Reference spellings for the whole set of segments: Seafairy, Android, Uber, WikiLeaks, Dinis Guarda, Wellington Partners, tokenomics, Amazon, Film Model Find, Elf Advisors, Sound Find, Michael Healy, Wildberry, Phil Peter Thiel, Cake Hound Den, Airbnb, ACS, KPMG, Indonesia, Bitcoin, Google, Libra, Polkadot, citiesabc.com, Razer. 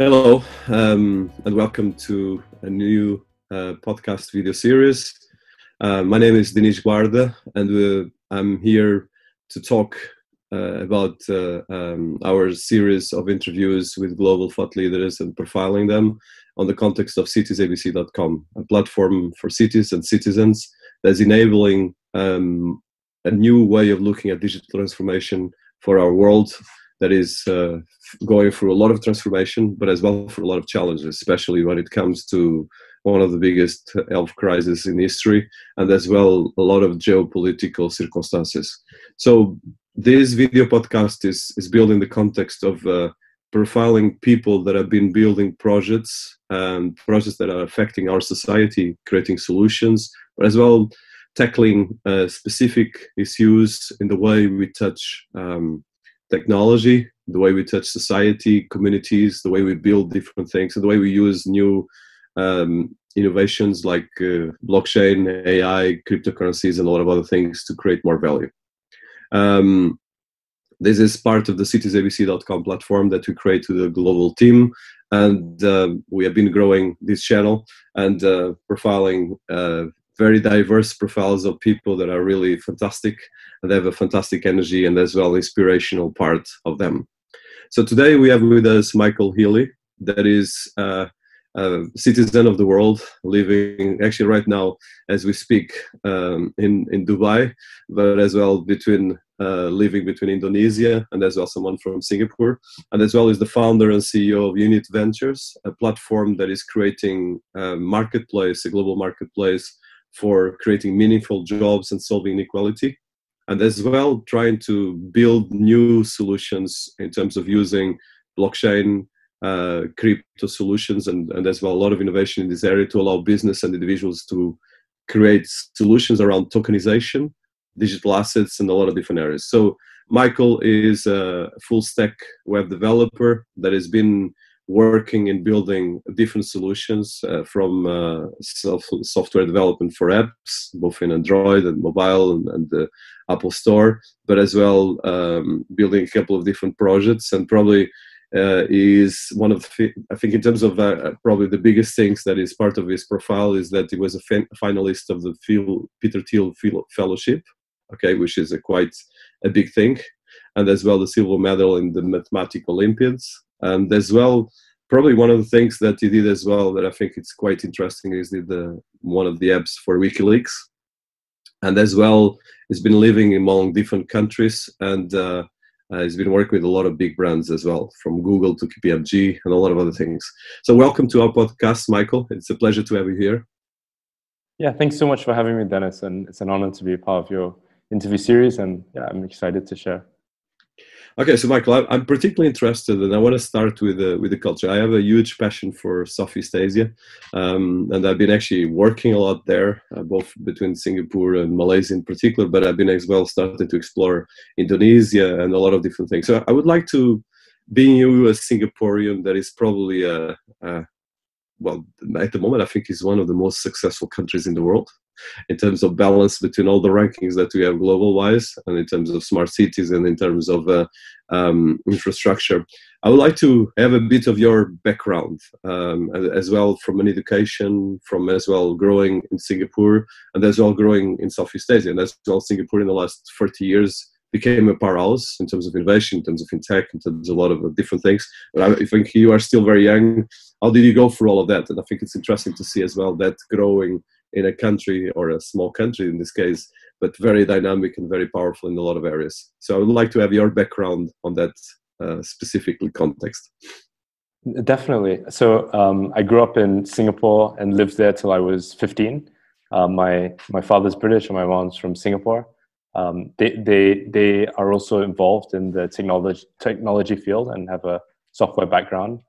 Hello, and welcome to a new podcast video series. My name is Dinis Guarda, and I'm here to talk about our series of interviews with global thought leaders and profiling them on the context of citiesabc.com, a platform for cities and citizens that's enabling a new way of looking at digital transformation for our world that is going through a lot of transformation, but as well for a lot of challenges, especially when it comes to one of the biggest health crises in history, and as well a lot of geopolitical circumstances. So this video podcast is built in the context of profiling people that have been building projects, projects that are affecting our society, creating solutions, but as well tackling specific issues in the way we touch technology, the way we touch society, communities, the way we build different things, and the way we use new innovations like blockchain, AI, cryptocurrencies, and a lot of other things to create more value. This is part of the citiesabc.com platform that we create with a global team, and we have been growing this channel and profiling very diverse profiles of people that are really fantastic, and they have a fantastic energy and as well inspirational part of them. So today we have with us Michael Healy, that is a citizen of the world, living actually right now as we speak in Dubai, but as well between living between Indonesia and as well someone from Singapore, and as well is the founder and CEO of Unit.Ventures, a platform that is creating a marketplace, a global marketplace for creating meaningful jobs and solving inequality, and as well trying to build new solutions in terms of using blockchain, crypto solutions, and as well a lot of innovation in this area to allow business and individuals to create solutions around tokenization, digital assets, and a lot of different areas. So Michael is a full-stack web developer that has been working in building different solutions from software development for apps, both in Android and mobile and the Apple Store, but as well building a couple of different projects, and probably is one of the, I think in terms of probably the biggest things that is part of his profile is that he was a finalist of the Phil Peter Thiel Fellowship, okay, which is quite a big thing, and as well the silver medal in the Mathematics Olympiads. And as well, probably one of the things that he did as well that I think it's quite interesting is did one of the apps for WikiLeaks. And as well, he's been living among different countries, and he's been working with a lot of big brands as well, from Google to KPMG and a lot of other things. So welcome to our podcast, Michael. It's a pleasure to have you here. Yeah, thanks so much for having me, Dennis. And it's an honor to be a part of your interview series. And yeah, I'm excited to share. Okay, so Michael, I'm particularly interested, and I want to start with the culture. I have a huge passion for Southeast Asia, and I've been actually working a lot there, both between Singapore and Malaysia in particular, but I've been as well starting to explore Indonesia and a lot of different things. So I would like to, being you a Singaporean that is probably, well, at the moment I think is one of the most successful countries in the world, in terms of balance between all the rankings that we have global-wise, and in terms of smart cities, and in terms of infrastructure. I would like to have a bit of your background, as well from an education, from as well growing in Singapore, and as well growing in Southeast Asia, and as well Singapore in the last 30 years became a powerhouse in terms of innovation, in terms of fintech, in terms of a lot of different things. But I think you are still very young. How did you go through all of that? And I think it's interesting to see as well that growing in a country, or a small country in this case, but very dynamic and very powerful in a lot of areas. So I would like to have your background on that specifically context. Definitely. So I grew up in Singapore and lived there till I was 15. My father's British and my mom's from Singapore. They are also involved in the technology field and have a software background.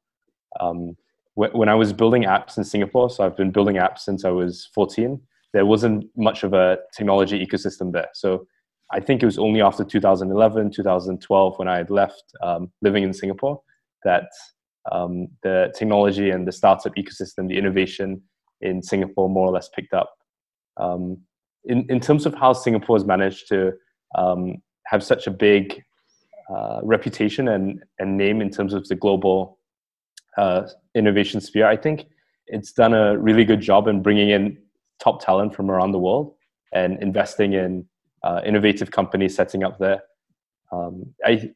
When I was building apps in Singapore, so I've been building apps since I was 14, there wasn't much of a technology ecosystem there. So I think it was only after 2011, 2012, when I had left living in Singapore, that the technology and the startup ecosystem, the innovation in Singapore more or less picked up. In terms of how Singapore has managed to have such a big reputation and name in terms of the global innovation sphere, I think it's done a really good job in bringing in top talent from around the world and investing in innovative companies setting up there.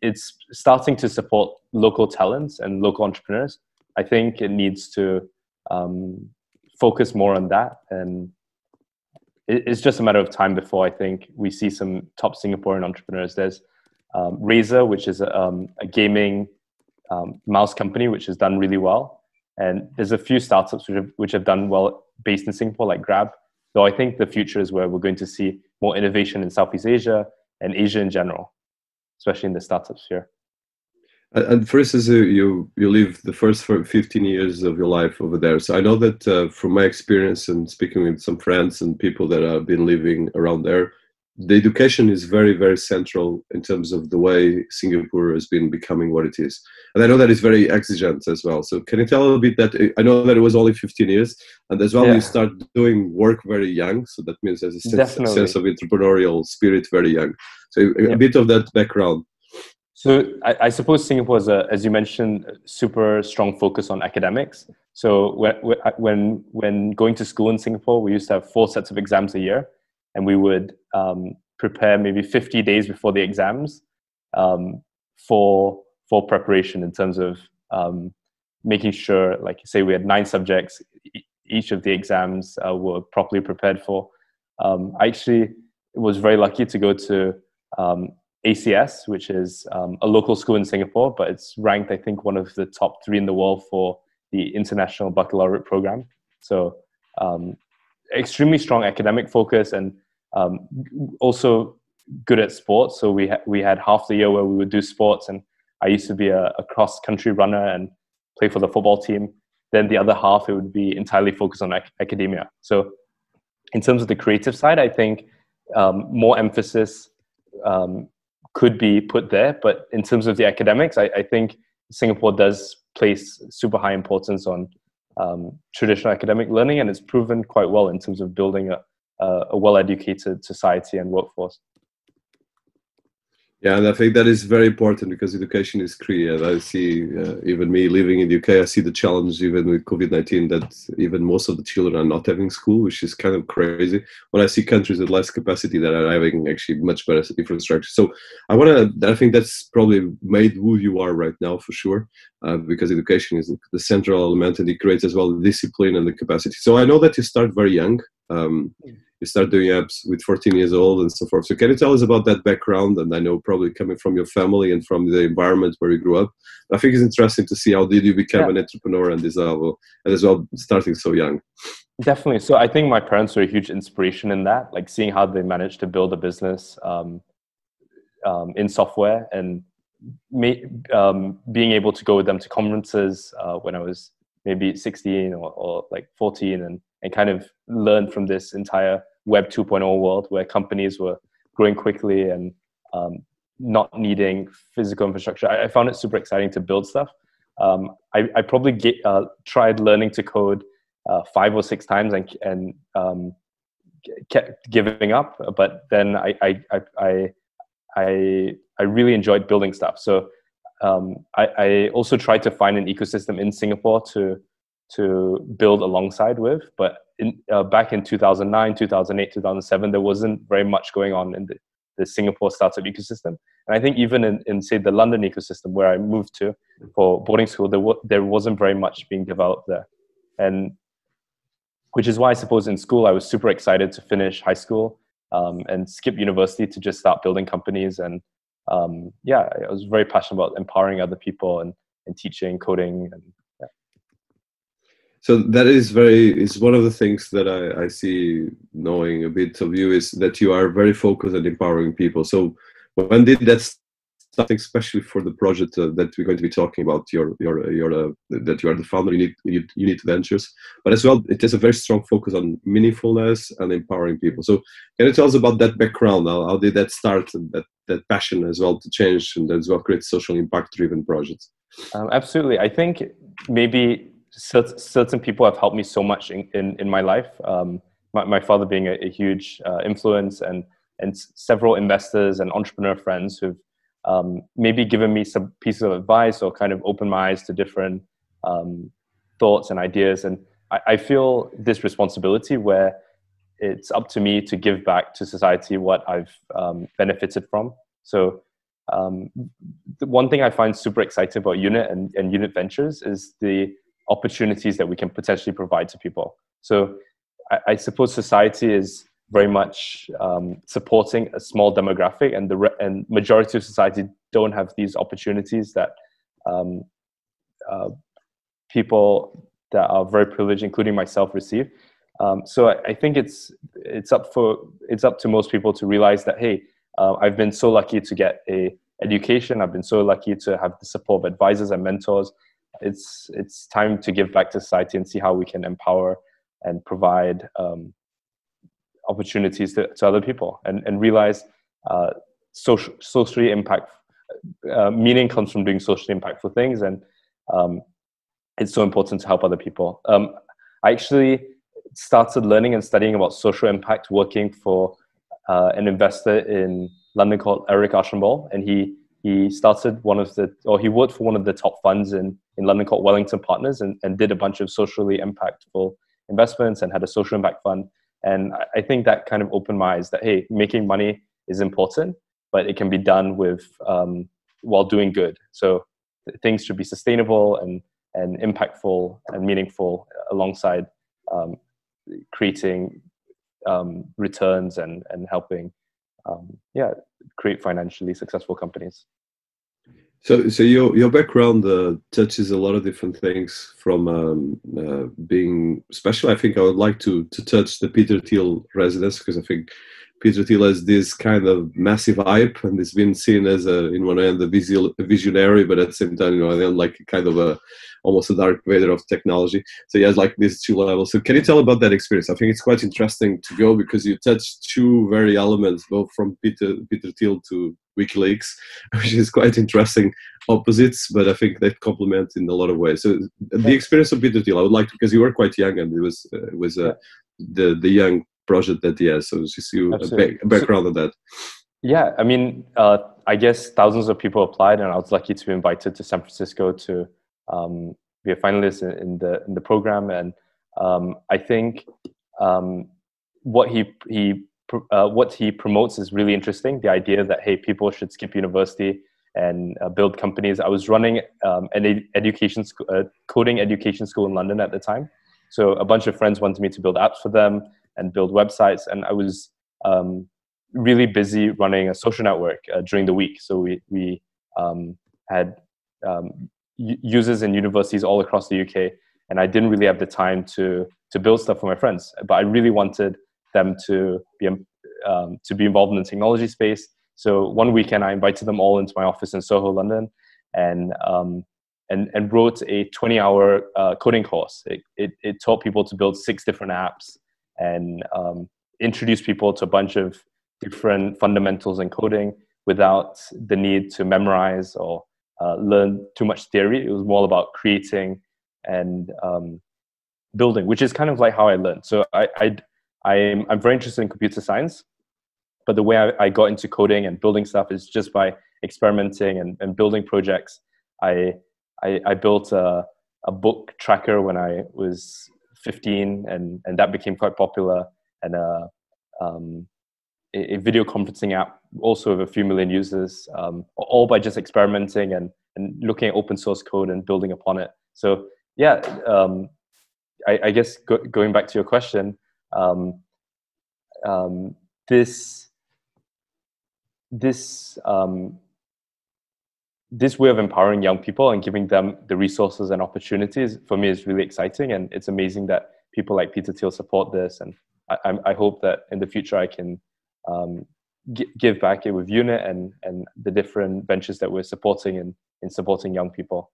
It's starting to support local talents and local entrepreneurs. I think it needs to focus more on that, and it's just a matter of time before I think we see some top Singaporean entrepreneurs. There's Razer, which is a gaming mouse company, which has done really well, and there's a few startups which have done well based in Singapore, like Grab. So I think the future is where we're going to see more innovation in Southeast Asia and Asia in general, especially in the startup sphere. And for instance, you live the first 15 years of your life over there. So I know that from my experience and speaking with some friends and people that have been living around there, the education is very, very central in terms of the way Singapore has been becoming what it is. And I know that it's very exigent as well. So can you tell a little bit that, I know that it was only 15 years, and as well, you start doing work very young. So that means there's a sense of entrepreneurial spirit very young. So a bit of that background. So I suppose Singapore is, as you mentioned, super strong focus on academics. So when going to school in Singapore, we used to have 4 sets of exams a year, and we would prepare maybe 50 days before the exams for preparation in terms of making sure, like say we had 9 subjects, each of the exams were properly prepared for. I actually was very lucky to go to ACS, which is a local school in Singapore, but it's ranked, I think, one of the top 3 in the world for the International Baccalaureate Program. So extremely strong academic focus, and also good at sports. So we had half the year where we would do sports, and I used to be a cross-country runner and play for the football team. Then the other half, it would be entirely focused on academia. So in terms of the creative side, I think more emphasis could be put there. But in terms of the academics, I think Singapore does place super high importance on traditional academic learning, and it's proven quite well in terms of building a well-educated society and workforce. Yeah, and I think that is very important because education is key. And I see, even me living in the UK, I see the challenge even with COVID-19 that even most of the children are not having school, which is kind of crazy. When I see countries with less capacity that are having actually much better infrastructure. So I think that's probably made who you are right now for sure, because education is the central element, and it creates as well the discipline and the capacity. So I know that you start very young. You start doing apps with 14 years old and so forth. So can you tell us about that background? And I know probably coming from your family and from the environment where you grew up, I think it's interesting to see how did you become an entrepreneur and as well starting so young. Definitely. So I think my parents were a huge inspiration in that, like seeing how they managed to build a business in software, and being able to go with them to conferences when I was maybe 16 or like 14, and kind of learn from this entire Web 2.0 world where companies were growing quickly and not needing physical infrastructure. I found it super exciting to build stuff. I probably tried learning to code 5 or 6 times and kept giving up. But then I really enjoyed building stuff. So I also tried to find an ecosystem in Singapore to build alongside with, but back in 2009, 2008, 2007, there wasn't very much going on in the Singapore startup ecosystem. And I think even in say, the London ecosystem where I moved to for boarding school, there wasn't very much being developed there. And which is why I suppose in school, I was super excited to finish high school and skip university to just start building companies. And I was very passionate about empowering other people and teaching coding and so that is it's one of the things that I see knowing a bit of you is that you are very focused on empowering people. So when did that start, especially for the project that we're going to be talking about, that you are the founder, Unit.Ventures, but as well, it has a very strong focus on meaningfulness and empowering people. So can you tell us about that background? How did that start, and that passion as well to change and as well create social impact-driven projects? Absolutely. I think maybe certain people have helped me so much in my life. My father being a huge influence, and several investors and entrepreneur friends who've maybe given me some pieces of advice or kind of opened my eyes to different thoughts and ideas. And I feel this responsibility where it's up to me to give back to society what I've benefited from. So the one thing I find super exciting about Unit and Unit.Ventures is the opportunities that we can potentially provide to people. So I suppose society is very much supporting a small demographic, and the majority of society don't have these opportunities that people that are very privileged, including myself, receive. So I think it's up to most people to realize that, hey, I've been so lucky to get a education. I've been so lucky to have the support of advisors and mentors. It's time to give back to society and see how we can empower and provide opportunities to other people, and realize socially impact, meaning comes from doing socially impactful things. And it's so important to help other people. I actually started learning and studying about social impact working for an investor in London called Eric Ashenbaugh, and he started he worked for one of the top funds in London called Wellington Partners, and did a bunch of socially impactful investments and had a social impact fund. And I think that kind of opened my eyes that, hey, making money is important, but it can be done with while doing good. So things should be sustainable and impactful and meaningful alongside creating returns and helping create financially successful companies. So your background touches a lot of different things, from being special. I think I would like to touch the Peter Thiel residence, because I think Peter Thiel has this kind of massive hype, and it's been seen as in one hand a visionary, but at the same time, like kind of almost a Darth Vader of technology. So he has like these two levels. So can you tell about that experience? I think it's quite interesting to go, because you touched two very elements, both from Peter Thiel to WikiLeaks, which is quite interesting opposites, but I think they complement in a lot of ways. So the experience of Peter Thiel, I would like to, because you were quite young, and it was the young project that he has. So just you a background on that. Yeah, I mean, I guess thousands of people applied, and I was lucky to be invited to San Francisco to be a finalist in the program. And I think what he promotes is really interesting. The idea that, hey, people should skip university and build companies. I was running an education coding education school in London at the time. So a bunch of friends wanted me to build apps for them and build websites. And I was really busy running a social network during the week. So we had users in universities all across the UK. And I didn't really have the time to build stuff for my friends, but I really wanted them to be involved in the technology space. So one weekend, I invited them all into my office in Soho, London, and wrote a 20-hour coding course. It taught people to build 6 different apps and introduced people to a bunch of different fundamentals in coding without the need to memorize or learn too much theory. It was more about creating and building, which is kind of like how I learned. So I'm very interested in computer science, but the way I got into coding and building stuff is just by experimenting and building projects. I built a book tracker when I was 15, and that became quite popular, and a video conferencing app also with a few million users, all by just experimenting and looking at open source code and building upon it. So yeah, I guess going back to your question, this way of empowering young people and giving them the resources and opportunities, for me, is really exciting. And it's amazing that people like Peter Thiel support this. And I hope that in the future I can give back it with Unit and the different ventures that we're supporting in supporting young people.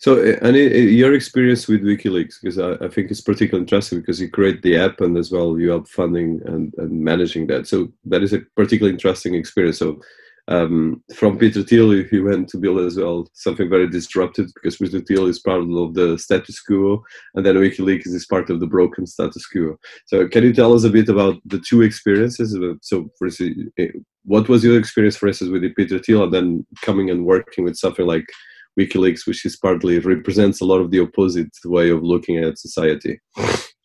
So, and your experience with WikiLeaks, because I think it's particularly interesting because you create the app and as well you help funding and managing that. So that is a particularly interesting experience. So from Peter Thiel, you went to build as well something very disruptive, because Peter Thiel is part of the status quo, and then WikiLeaks is part of the broken status quo. So can you tell us a bit about the two experiences? So for instance, what was your experience, for instance, with Peter Thiel, and then coming and working with something like WikiLeaks, which is partly represents a lot of the opposite way of looking at society.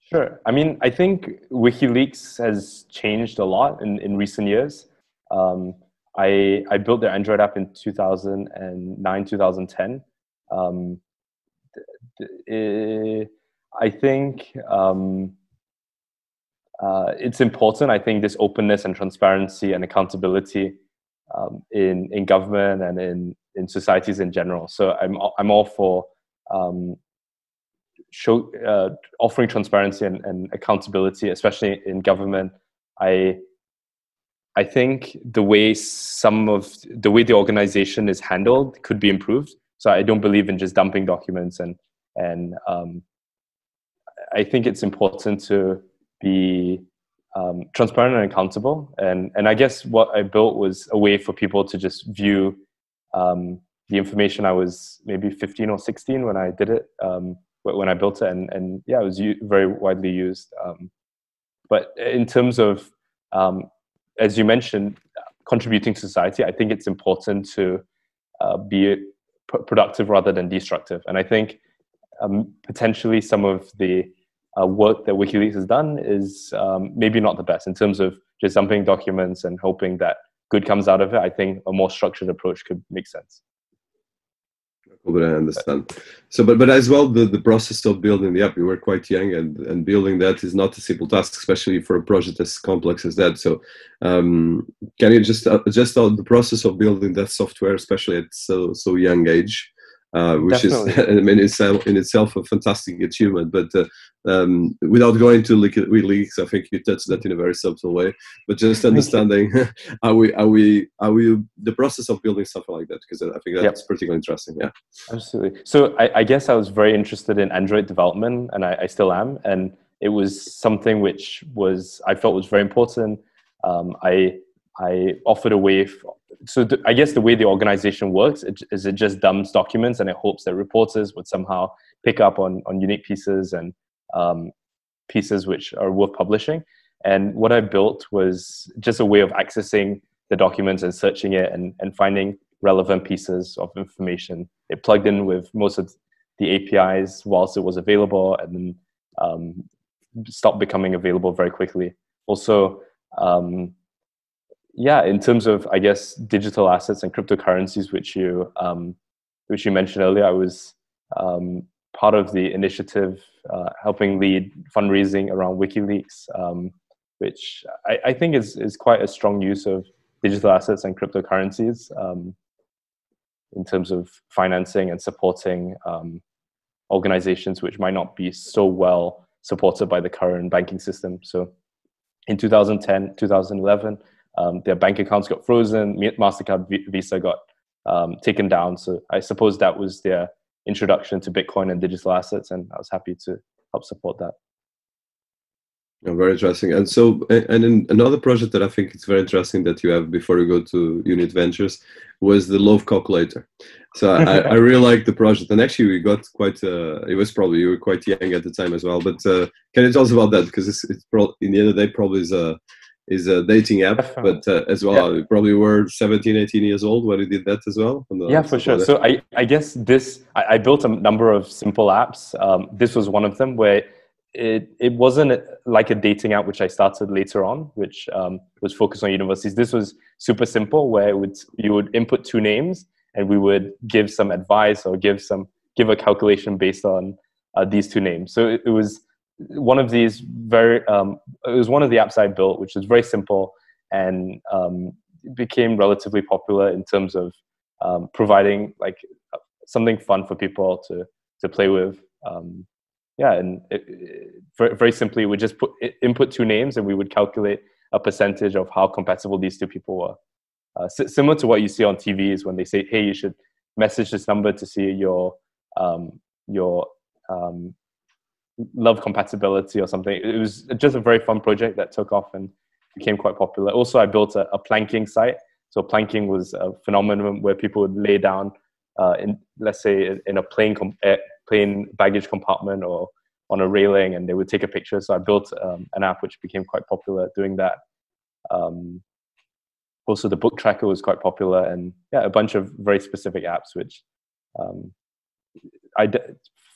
Sure. I mean, I think WikiLeaks has changed a lot in recent years. I built their Android app in 2009, 2010. I think it's important. I think this openness and transparency and accountability in government and in societies in general. So I'm all for offering transparency and accountability, especially in government. I think the way the organization is handled could be improved. So I don't believe in just dumping documents, and I think it's important to be transparent and accountable. And I guess what I built was a way for people to just view the information. I was maybe 15 or 16 when I did it, when I built it, and yeah, it was very widely used. But in terms of, as you mentioned, contributing to society, I think it's important to be productive rather than destructive. And I think potentially some of the work that WikiLeaks has done is maybe not the best in terms of just dumping documents and hoping that good comes out of it. I think a more structured approach could make sense. But I understand. So, but as well, the process of building the app, you were quite young, and building that is not a simple task, especially for a project as complex as that. So, can you just on the process of building that software, especially at so young age, which Definitely. Is I mean, in itself a fantastic achievement. But without going to WikiLeaks, I think you touched that in a very subtle way. But just understanding are we the process of building something like that, because I think that's particularly interesting. Yeah, absolutely. So I guess I was very interested in Android development, and I still am. And it was something which I felt was very important. I offered a way. I guess the way the organization works is it just dumps documents, and it hopes that reporters would somehow pick up on unique pieces and pieces which are worth publishing. And what I built was just a way of accessing the documents and searching it and finding relevant pieces of information. It plugged in with most of the APIs whilst it was available, and then stopped becoming available very quickly. Also, yeah, in terms of, I guess, digital assets and cryptocurrencies, which you mentioned earlier, I was part of the initiative helping lead fundraising around WikiLeaks, which I think is quite a strong use of digital assets and cryptocurrencies in terms of financing and supporting organizations which might not be so well supported by the current banking system. So in 2010, 2011, their bank accounts got frozen. MasterCard, Visa got taken down. So I suppose that was their introduction to Bitcoin and digital assets, and I was happy to help support that. Yeah, very interesting. And so, and in another project that I think it's very interesting that you have before you go to Unit.Ventures was the Love Calculator. So I really like the project, and actually we got quite. It was probably you were quite young at the time as well. But can you tell us about that? Because it's in the end of the day probably is a dating app, but as well, you probably were 17, 18 years old when you did that as well. Yeah, for sure. So I guess I built a number of simple apps. This was one of them where it wasn't like a dating app, which I started later on, which was focused on universities. This was super simple where you would input two names, and we would give some advice or give a calculation based on these two names. So it was one of these it was one of the apps I built, which was very simple and became relatively popular in terms of providing like something fun for people to play with. Yeah, and very simply, we just input two names, and we would calculate a percentage of how compatible these two people were. Similar to what you see on TVs when they say, "Hey, you should message this number to see your love compatibility" or something. It was just a very fun project that took off and became quite popular. Also, I built a planking site. So planking was a phenomenon where people would lay down in a plane baggage compartment or on a railing, and they would take a picture. So I built an app which became quite popular doing that. Also, the book tracker was quite popular, and yeah, a bunch of very specific apps which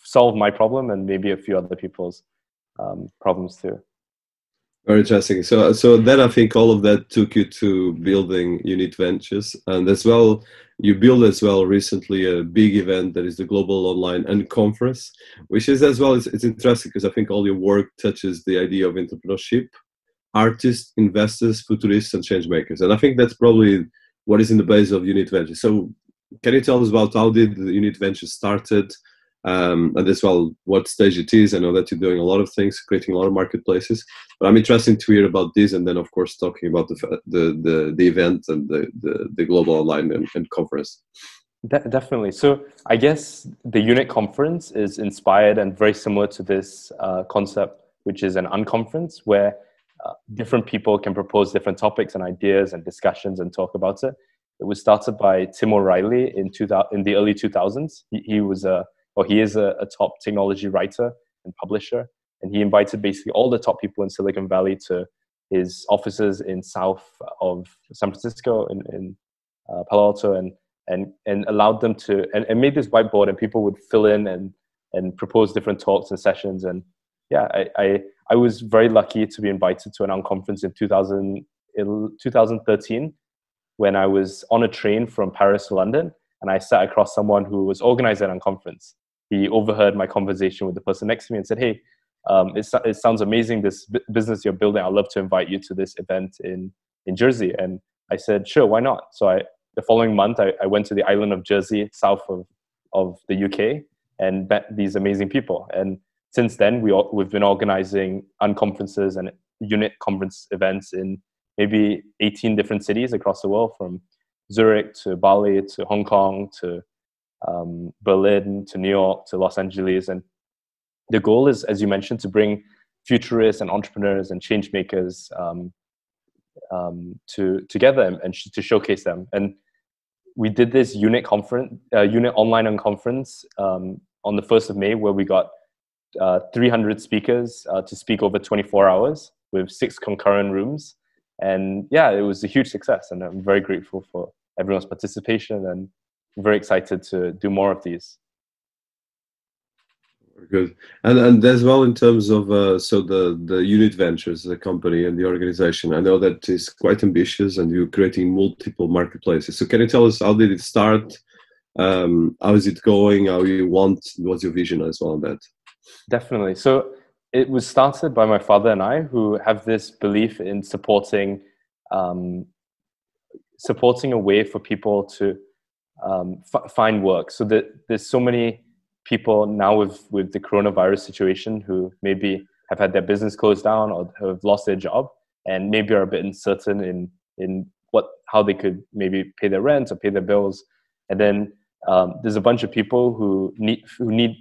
solve my problem and maybe a few other people's problems too. Very interesting. So then I think all of that took you to building Unit.Ventures, and as well, you build as well recently a big event that is the Global Online and Conference, which is as well, it's interesting because I think all your work touches the idea of entrepreneurship, artists, investors, futurists, and change makers. And I think that's probably what is in the base of Unit.Ventures. So can you tell us about how did the Unit.Ventures started? And as well, what stage it is. I know that you're doing a lot of things, creating a lot of marketplaces, but I'm interested to hear about this, and then of course talking about the event and the Global Online and Conference. Definitely. So I guess the Unit Conference is inspired and very similar to this concept, which is an unconference where different people can propose different topics and ideas and discussions and talk about it. It was started by Tim O'Reilly in the early 2000s. He is a top technology writer and publisher. And he invited basically all the top people in Silicon Valley to his offices in south of San Francisco in Palo Alto and allowed them to, and made this whiteboard, and people would fill in and propose different talks and sessions. And yeah, I was very lucky to be invited to an unconference in 2013 when I was on a train from Paris to London, and I sat across someone who was organizing an unconference. He overheard my conversation with the person next to me and said, "Hey, it sounds amazing, this business you're building. I'd love to invite you to this event in Jersey." And I said, "Sure, why not?" So the following month, I went to the island of Jersey, south of the UK, and met these amazing people. And since then, we've been organizing unconferences and unit conference events in maybe 18 different cities across the world, from Zurich to Bali to Hong Kong to Berlin to New York to Los Angeles. And the goal is, as you mentioned, to bring futurists and entrepreneurs and change makers together and to showcase them. And we did this Unit Online and Conference on the 1st of May, where we got 300 speakers to speak over 24 hours with 6 concurrent rooms. And yeah, it was a huge success, and I'm very grateful for everyone's participation, and I'm very excited to do more of these. Good. And as well, in terms of so the Unit.Ventures, the company and the organization, I know that is quite ambitious, and you're creating multiple marketplaces. So can you tell us, how did it start? How is it going? What's your vision as well on that? Definitely. So it was started by my father and I, who have this belief in supporting a way for people to find work. So that there's so many people now with the coronavirus situation who maybe have had their business closed down or have lost their job, and maybe are a bit uncertain in how they could maybe pay their rent or pay their bills. And then there's a bunch of people who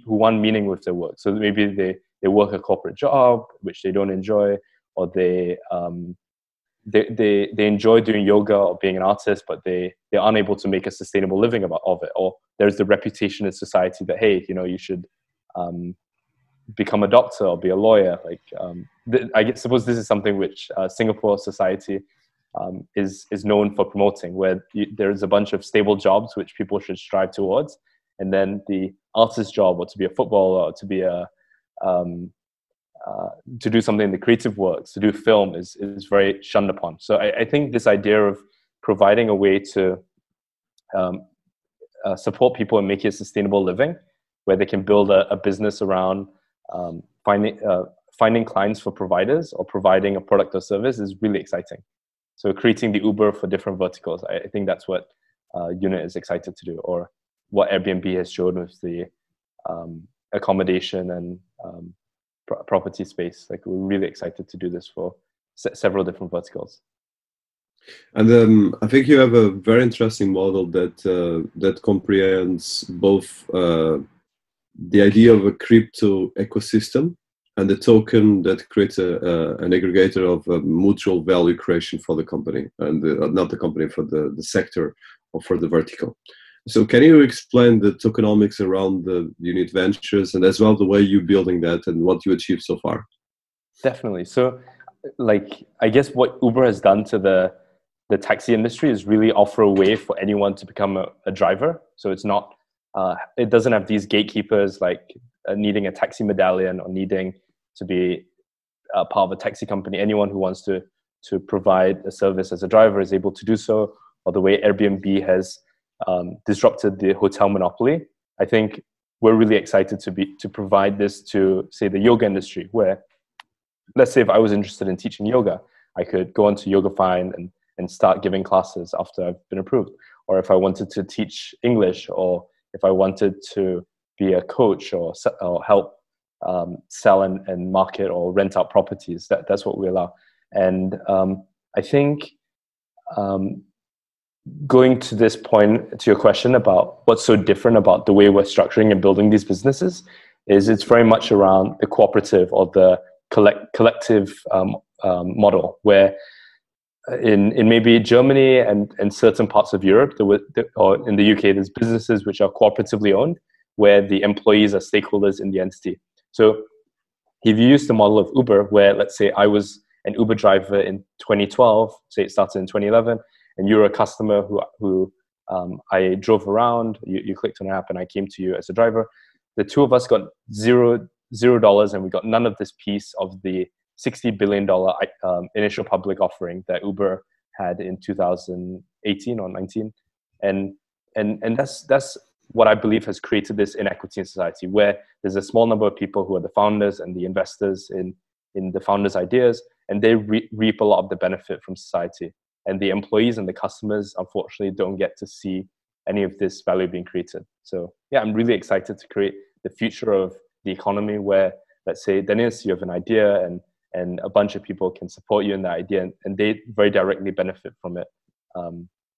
want meaning with their work. So maybe they work a corporate job, which they don't enjoy, or they enjoy doing yoga or being an artist, but they're unable to make a sustainable living of it. Or there's the reputation in society that, hey, you should become a doctor or be a lawyer. Like, I suppose this is something which Singapore society is known for promoting, where there's a bunch of stable jobs which people should strive towards. And then the artist job, or to be a footballer, or to be to do something in the creative works, to do film, is very shunned upon. So I think this idea of providing a way to support people and make it a sustainable living, where they can build a business around finding clients for providers, or providing a product or service, is really exciting. So creating the Uber for different verticals, I think that's what Unit is excited to do, or what Airbnb has shown with the accommodation and property space. Like, we're really excited to do this for several different verticals. And I think you have a very interesting model that comprehends both the idea of a crypto ecosystem and the token that creates an aggregator of mutual value creation for the company, and not the company, for the sector or for the vertical. So can you explain the tokenomics around the Unit.Ventures, and as well the way you're building that and what you achieved so far? Definitely. So, like, I guess what Uber has done to the taxi industry is really offer a way for anyone to become a driver. So it's not It doesn't have these gatekeepers like needing a taxi medallion or needing to be part of a taxi company. Anyone who wants to provide a service as a driver is able to do so. Or the way Airbnb has disrupted the hotel monopoly, I think we're really excited to provide this to, say, the yoga industry, where, let's say, if I was interested in teaching yoga, I could go onto Yoga Find and start giving classes after I've been approved. Or if I wanted to teach English, or if I wanted to be a coach or help sell and market or rent out properties, that's what we allow. And I think going to this point, to your question about what's so different about the way we're structuring and building these businesses, is it's very much around the cooperative or the collective model, where in maybe Germany and certain parts of Europe, or in the UK, there's businesses which are cooperatively owned, where the employees are stakeholders in the entity. So if you use the model of Uber, where, let's say, I was an Uber driver in 2012, say it started in 2011, and you're a customer who I drove around, you clicked on an app and I came to you as a driver. The two of us got $0 and we got none of this piece of the $60 billion initial public offering that Uber had in 2018 or 19. And that's what I believe has created this inequity in society, where there's a small number of people who are the founders and the investors in the founders' ideas, and they reap a lot of the benefit from society. And the employees and the customers, unfortunately, don't get to see any of this value being created. So yeah, I'm really excited to create the future of the economy where, let's say, Dinis, you have an idea and a bunch of people can support you in that idea and they very directly benefit from it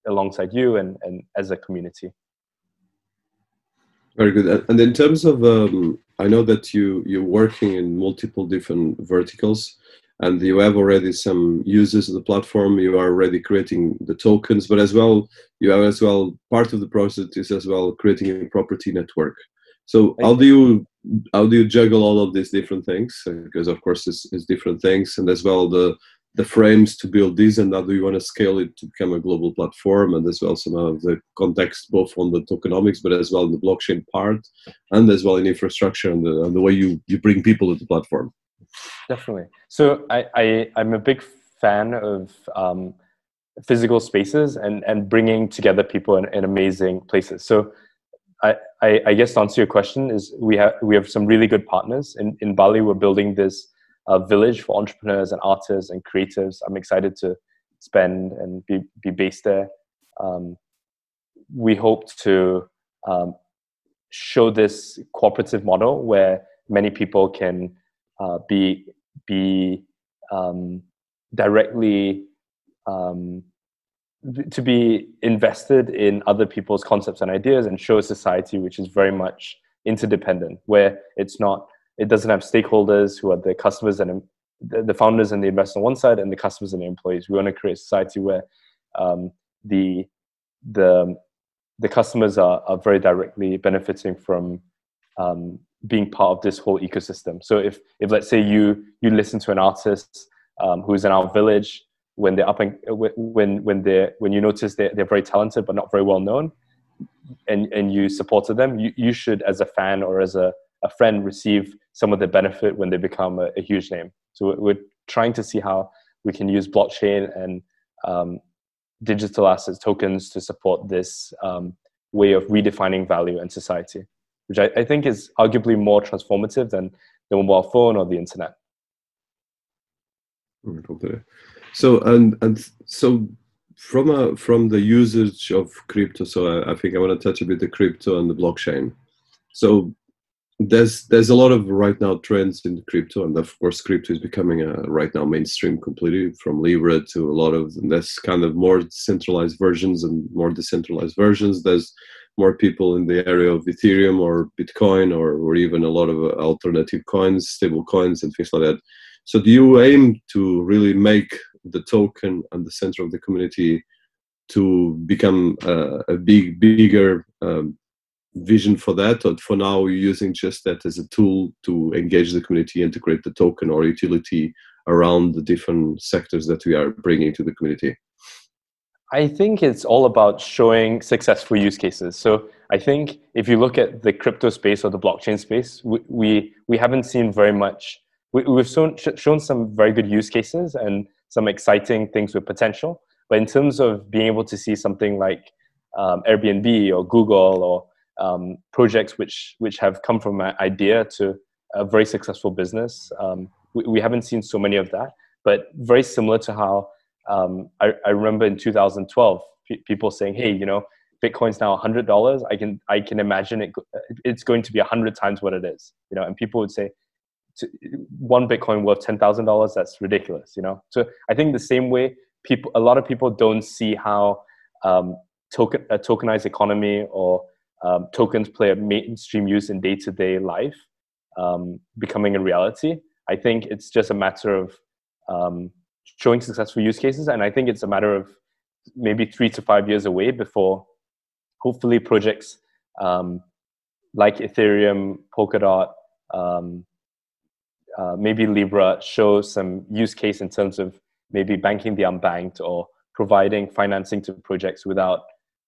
alongside you and as a community. Very good. And in terms of, I know that you're working in multiple different verticals, and you have already some users of the platform. You are already creating the tokens, but as well, you have as well, part of the process is as well creating a property network. So how do you juggle all of these different things? Because of course it's different things, and as well the frames to build this, and how do you want to scale it to become a global platform, and as well some of the context both on the tokenomics, but as well in the blockchain part, and as well in infrastructure and the way you bring people to the platform. Definitely. So I'm a big fan of physical spaces and bringing together people in amazing places. So I guess to answer your question is we have some really good partners. In Bali, we're building this village for entrepreneurs and artists and creatives. I'm excited to spend and be based there. We hope to show this cooperative model where many people can be invested in other people's concepts and ideas, and show a society which is very much interdependent, where it doesn't have stakeholders who are the customers and the founders and the investors on one side and the customers and the employees. We want to create a society where the customers are very directly benefiting from being part of this whole ecosystem. So if let's say you listen to an artist who's in our village, when they're up and when you notice they're very talented but not very well known, and you supported them, you should, as a fan or as a friend, receive some of the benefit when they become a huge name. So we're trying to see how we can use blockchain and digital assets, tokens, to support this way of redefining value in society, which I think is arguably more transformative than the mobile phone or the internet. So so from the usage of crypto, so I think I want to touch a bit the crypto and the blockchain. So there's a lot of right now trends in crypto, and of course crypto is becoming right now mainstream completely, from Libra to a lot of this kind of more centralized versions and more decentralized versions. There's more people in the area of Ethereum or Bitcoin or even a lot of alternative coins, stable coins and things like that. So do you aim to really make the token and the center of the community to become a bigger vision for that? Or for now, you're using just that as a tool to engage the community and to create the token or utility around the different sectors that we are bringing to the community? I think it's all about showing successful use cases. So I think if you look at the crypto space or the blockchain space, we haven't seen very much. We've shown some very good use cases and some exciting things with potential. But in terms of being able to see something like Airbnb or Google or projects which have come from an idea to a very successful business, we haven't seen so many of that. But very similar to how I remember in 2012, people saying, "Hey, you know, Bitcoin's now $100. I can imagine it's going to be 100 times what it is." You know, and people would say, "One Bitcoin worth $10,000? That's ridiculous." You know, so I think the same way, a lot of people don't see how a tokenized economy or tokens play a mainstream use in day-to-day life becoming a reality. I think it's just a matter of showing successful use cases. And I think it's a matter of maybe 3 to 5 years away before hopefully projects like Ethereum, Polkadot, maybe Libra show some use case in terms of maybe banking the unbanked or providing financing to projects without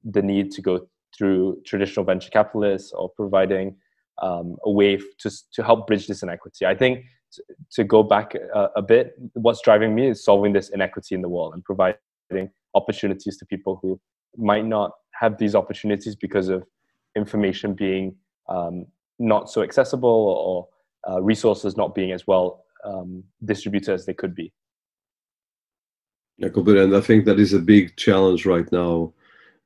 the need to go through traditional venture capitalists, or providing a way to help bridge this inequity. I think to go back a bit, what's driving me is solving this inequity in the world and providing opportunities to people who might not have these opportunities because of information being not so accessible, or resources not being as well distributed as they could be. Yeah, completely. And I think that is a big challenge right now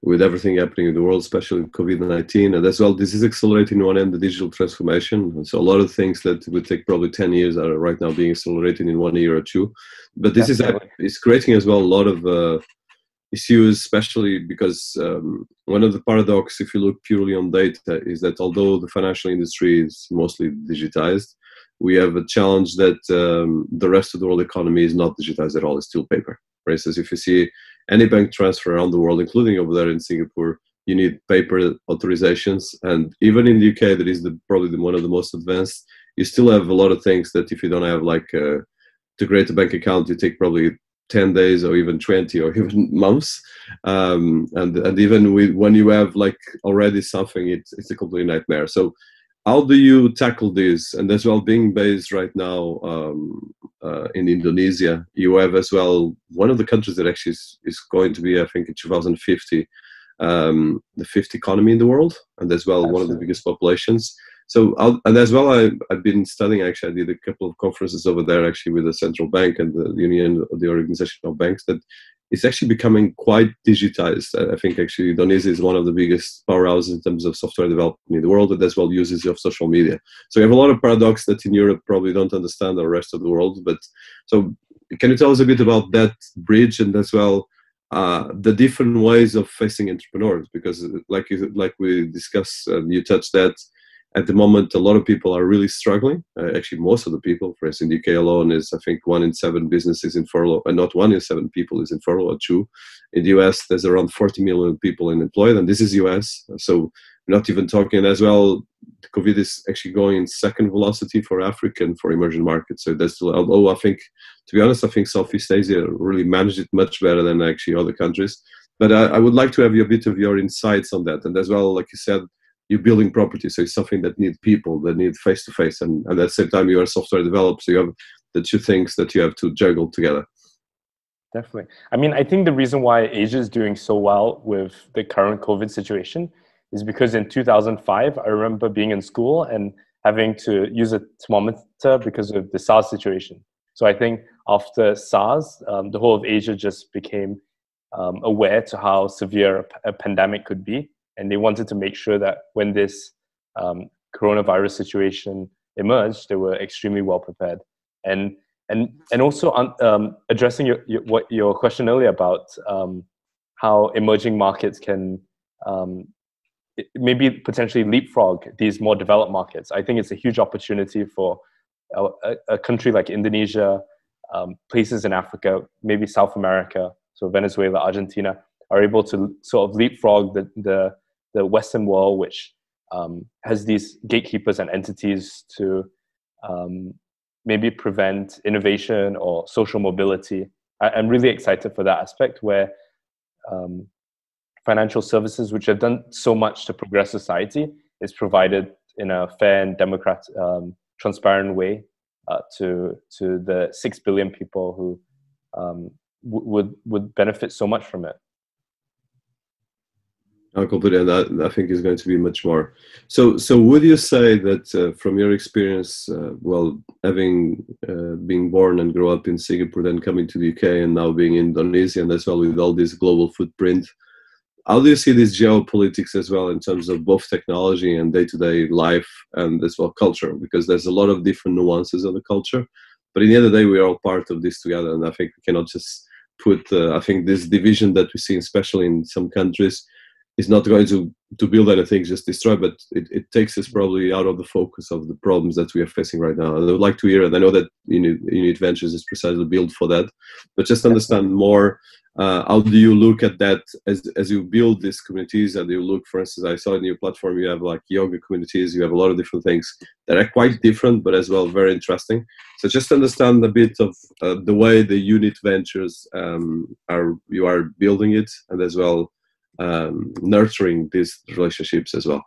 with everything happening in the world, especially with COVID-19. And as well, this is accelerating, on one end, the digital transformation. And so a lot of things that would take probably 10 years are right now being accelerated in 1 year or two. But this is creating as well a lot of issues, especially because one of the paradoxes, if you look purely on data, is that although the financial industry is mostly digitized, we have a challenge that the rest of the world economy is not digitized at all. It's still paper. For instance, if you see any bank transfer around the world, including over there in Singapore, you need paper authorizations. And even in the UK, that is probably one of the most advanced, you still have a lot of things that if you don't have, like, to create a bank account, you take probably 10 days or even 20 or even months. And even when you have, like, already something, it's a complete nightmare. So how do you tackle this? And as well, being based right now in Indonesia, you have as well one of the countries that actually is going to be, I think, in 2050, the fifth economy in the world, and as well, one of the biggest populations. So, and as well, I've been studying, actually, I did a couple of conferences over there, actually, with the central bank and the union, the organization of banks, that it's actually becoming quite digitized. I think actually Indonesia is one of the biggest powerhouses in terms of software development in the world, and as well uses of social media. So you have a lot of paradox that in Europe probably don't understand the rest of the world. But so can you tell us a bit about that bridge, and as well the different ways of facing entrepreneurs? Because like we discussed, you touched that at the moment, a lot of people are really struggling. Actually, most of the people, for instance, in the UK alone, is I think 1 in 7 businesses in furlough, and not 1 in 7 people is in furlough or 2. In the US, there's around 40 million people unemployed, and this is US. So not even talking as well, COVID is actually going in second velocity for Africa and for emerging markets. So that's, although I think, to be honest, I think Southeast Asia really managed it much better than actually other countries. But I would like to have a bit of your insights on that. And as well, like you said, you're building property, so it's something that need people, that need face-to-face, and at the same time you are a software developer, so you have the 2 things that you have to juggle together. Definitely. I mean, I think the reason why Asia is doing so well with the current COVID situation is because in 2005, I remember being in school and having to use a thermometer because of the SARS situation. So I think after SARS, the whole of Asia just became aware to how severe a pandemic could be. And they wanted to make sure that when this coronavirus situation emerged, they were extremely well prepared. And also addressing your question earlier about how emerging markets can maybe potentially leapfrog these more developed markets. I think it's a huge opportunity for a country like Indonesia, places in Africa, maybe South America, so Venezuela, Argentina, are able to sort of leapfrog the Western world, which has these gatekeepers and entities to maybe prevent innovation or social mobility. I'm really excited for that aspect, where financial services, which have done so much to progress society, is provided in a fair and democratic, transparent way to the 6 billion people who would benefit so much from it. I completely, and I think it's going to be much more. So would you say that from your experience, well, having been born and grow up in Singapore, then coming to the UK and now being in Indonesia, and as well with all this global footprint, how do you see this geopolitics as well in terms of both technology and day-to-day life and as well culture? Because there's a lot of different nuances of the culture, but in the end of the day, we are all part of this together, and I think we cannot just put, I think this division that we see, especially in some countries, is not going to build anything, just destroy, but it takes us probably out of the focus of the problems that we are facing right now. And I would like to hear, and I know that Unit.Ventures is precisely built for that, but just understand more, how do you look at that as you build these communities? And you look, for instance, I saw in your platform, you have like yoga communities, you have a lot of different things that are quite different, but as well, very interesting. So just understand a bit of the way the Unit.Ventures you are building it, and as well, nurturing these relationships as well.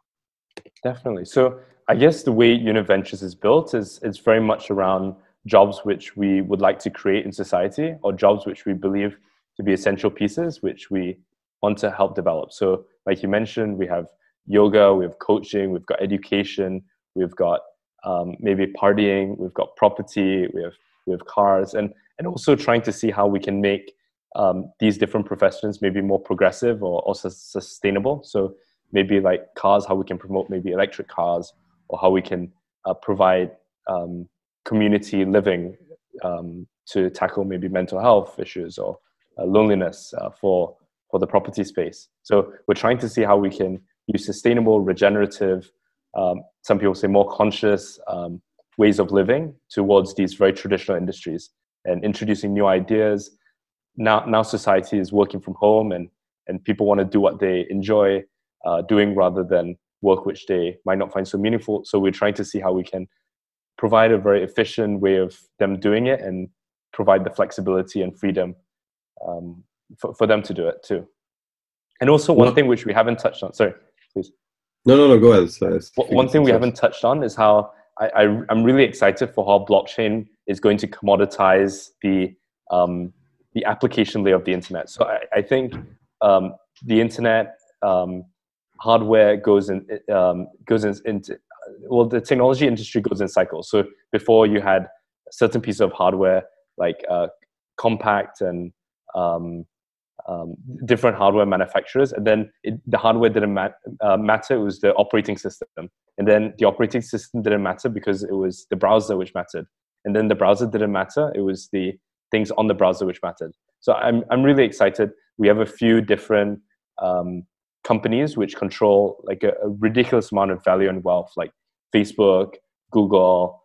Definitely. So I guess the way Unit.Ventures is built is it's very much around jobs which we would like to create in society, or jobs which we believe to be essential pieces which we want to help develop. So like you mentioned, we have yoga, we have coaching, we've got education, we've got maybe partying, we've got property, we have cars, and also trying to see how we can make these different professions maybe more progressive or also sustainable. So maybe like cars, how we can promote maybe electric cars, or how we can provide community living to tackle maybe mental health issues or loneliness for the property space. So we're trying to see how we can use sustainable, regenerative, some people say more conscious ways of living towards these very traditional industries, and introducing new ideas. Now society is working from home, and people want to do what they enjoy doing rather than work which they might not find so meaningful. So we're trying to see how we can provide a very efficient way of them doing it and provide the flexibility and freedom for them to do it too. And also one thing which we haven't touched on, sorry, please. No, go ahead. Sorry. One thing we haven't touched on is how I'm really excited for how blockchain is going to commoditize the application layer of the internet. So I think the internet hardware goes into the technology industry goes in cycles. So before you had a certain piece of hardware like compact and different hardware manufacturers, and then the hardware didn't matter. It was the operating system, and then the operating system didn't matter because it was the browser which mattered, and then the browser didn't matter. It was the things on the browser which mattered. So I'm really excited. We have a few different companies which control like a ridiculous amount of value and wealth, like Facebook, Google,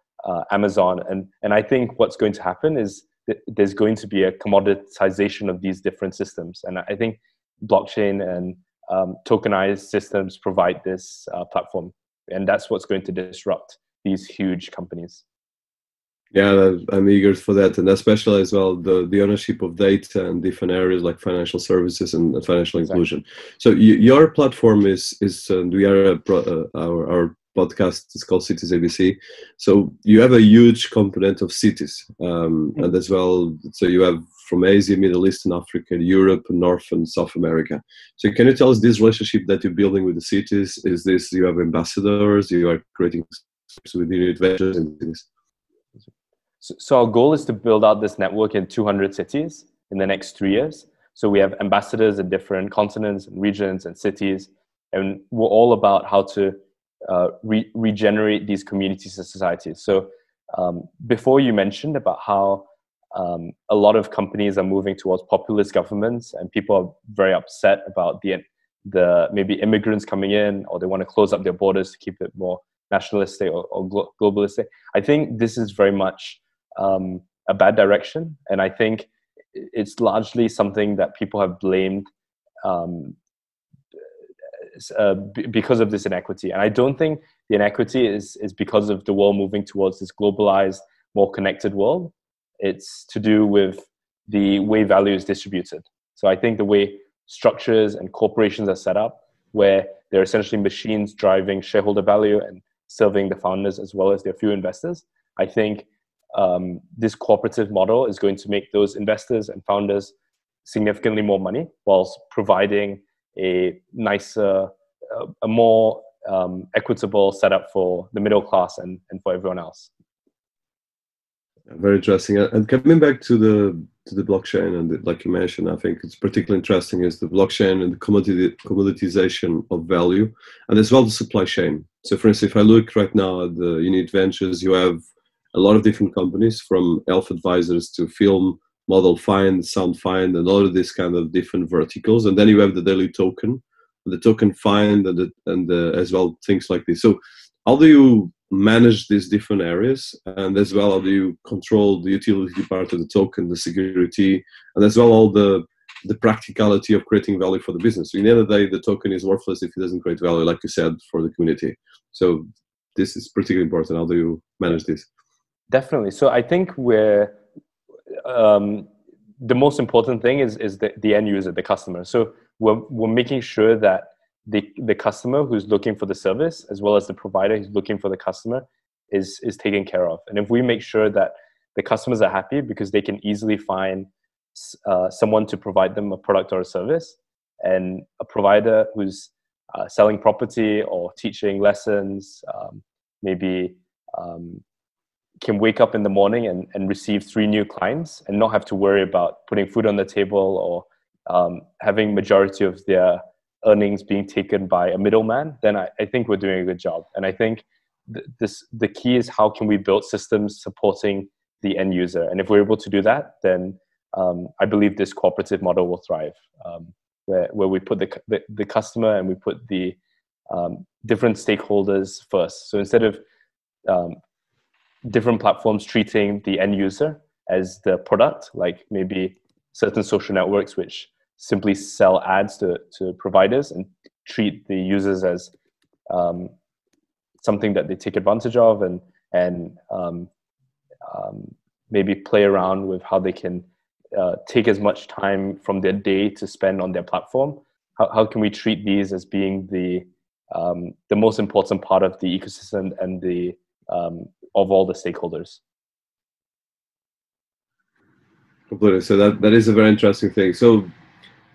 Amazon, and I think what's going to happen is that there's going to be a commoditization of these different systems, and I think blockchain and tokenized systems provide this platform, and that's what's going to disrupt these huge companies. Yeah, I'm eager for that, and especially as well the ownership of data and different areas like financial services and financial inclusion. Exactly. So your platform is we are our podcast is called Cities ABC. So you have a huge component of cities, and as well, so you have from Asia, Middle East, and Africa, Europe, North and South America. So can you tell us this relationship that you're building with the cities? Is this you have ambassadors? You are creating with Unit.Ventures and things. So our goal is to build out this network in 200 cities in the next 3 years. So we have ambassadors in different continents and regions and cities, and we're all about how to regenerate these communities and societies. So before you mentioned about how a lot of companies are moving towards populist governments, and people are very upset about the maybe immigrants coming in, or they want to close up their borders to keep it more nationalistic or globalistic. I think this is very much a bad direction, and I think it's largely something that people have blamed because of this inequity. And I don't think the inequity is because of the world moving towards this globalized, more connected world. It's to do with the way value is distributed. So I think the way structures and corporations are set up where they're essentially machines driving shareholder value and serving the founders as well as their few investors. I think this cooperative model is going to make those investors and founders significantly more money whilst providing a nicer, a more equitable setup for the middle class and for everyone else. Very interesting. And coming back to the blockchain, and like you mentioned, I think it's particularly interesting is the blockchain and the commoditization of value, and as well the supply chain. So for instance, if I look right now at the Unit.Ventures, you have a lot of different companies, from Elf Advisors to Film Model Find, Sound Find, and all of these kind of different verticals. And then you have the daily token, the token find, and as well things like this. So how do you manage these different areas, and as well how do you control the utility part of the token, the security, and as well all the practicality of creating value for the business? So in the end of the day, the token is worthless if it doesn't create value, like you said, for the community. So this is particularly important. How do you manage this? Definitely. So I think we're the most important thing is the end user, the customer. So we're making sure that the customer who's looking for the service, as well as the provider who's looking for the customer, is taken care of. And if we make sure that the customers are happy because they can easily find someone to provide them a product or a service, and a provider who's selling property or teaching lessons, maybe can wake up in the morning and receive 3 new clients and not have to worry about putting food on the table or having majority of their earnings being taken by a middleman, then I think we're doing a good job. And I think the key is, how can we build systems supporting the end user? And if we're able to do that, then I believe this cooperative model will thrive, where we put the customer and we put the different stakeholders first. So instead of different platforms treating the end user as the product, like maybe certain social networks which simply sell ads to providers and treat the users as something that they take advantage of and maybe play around with how they can take as much time from their day to spend on their platform. How can we treat these as being the most important part of the ecosystem and the of all the stakeholders? Completely. So that is a very interesting thing. So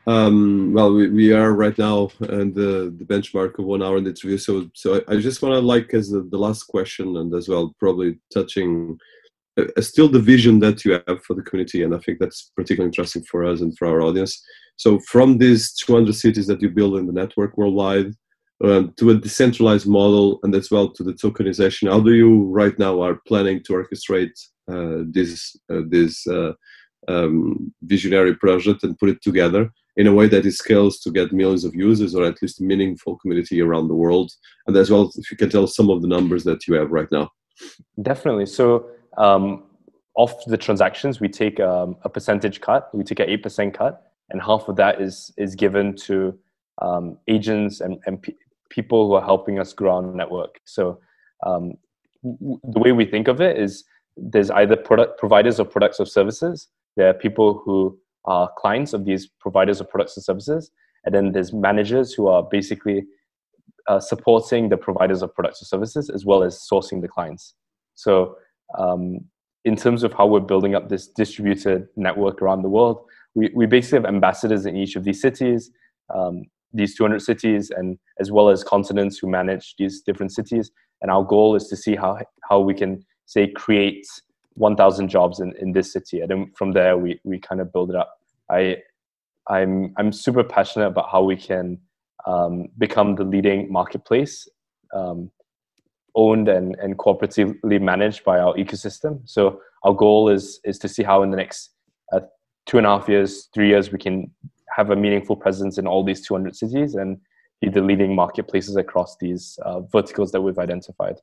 we are right now in the benchmark of 1 hour in the interview. So I just want to, like, as the last question, and as well probably touching still the vision that you have for the community, and I think that's particularly interesting for us and for our audience. So from these 200 cities that you build in the network worldwide, to a decentralized model, and as well to the tokenization, how do you right now are planning to orchestrate this visionary project and put it together in a way that it scales to get millions of users, or at least meaningful community around the world? And as well, if you can tell some of the numbers that you have right now. Definitely. So off the transactions, we take a percentage cut. We take an 8% cut, and half of that is given to agents and people who are helping us grow our network. So the way we think of it is, there's either product providers of products or services. There are people who are clients of these providers of products and services, and then there's managers who are basically supporting the providers of products or services, as well as sourcing the clients. So in terms of how we're building up this distributed network around the world, we basically have ambassadors in each of these cities, these 200 cities, and as well as continents who manage these different cities. And our goal is to see how we can, say, create 1,000 jobs in this city, and then from there we kind of build it up. I'm super passionate about how we can become the leading marketplace, owned and cooperatively managed by our ecosystem. So our goal is to see how in the next 2.5 years, 3 years, we can have a meaningful presence in all these 200 cities and be the leading marketplaces across these verticals that we've identified.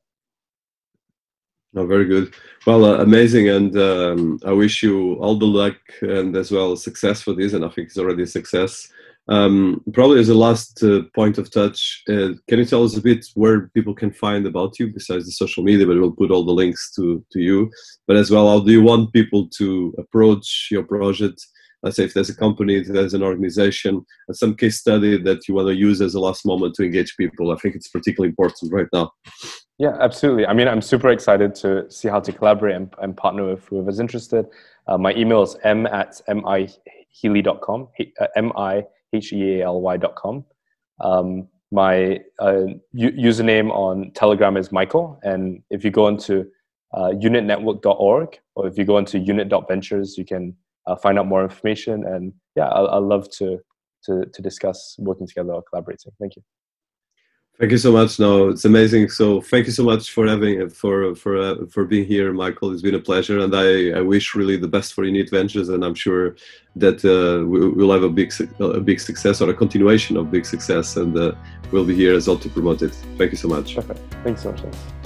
No, very good. Well, amazing, and I wish you all the luck and as well success for this, and I think it's already a success. Probably as a last point of touch, can you tell us a bit where people can find about you, besides the social media, but we'll put all the links to you, but as well, how do you want people to approach your project? Let's say if there's a company, if there's an organization, some case study that you want to use as a last moment to engage people. I think it's particularly important right now. Yeah, absolutely. I mean, I'm super excited to see how to collaborate and partner with whoever's interested. My email is m@mihealy.com, mihealy.com. My username on Telegram is Michael. And if you go into unitnetwork.org, or if you go into Unit.Ventures, you can find out more information. And yeah, I'll love to discuss working together or collaborating. Thank you. Thank you so much. No, it's amazing. So thank you so much for having for being here, Michael. It's been a pleasure, and I wish really the best for Unit.Ventures, and I'm sure that we'll have a big success, or a continuation of big success, and we'll be here as well to promote it. Thank you so much. Perfect. Thanks so much.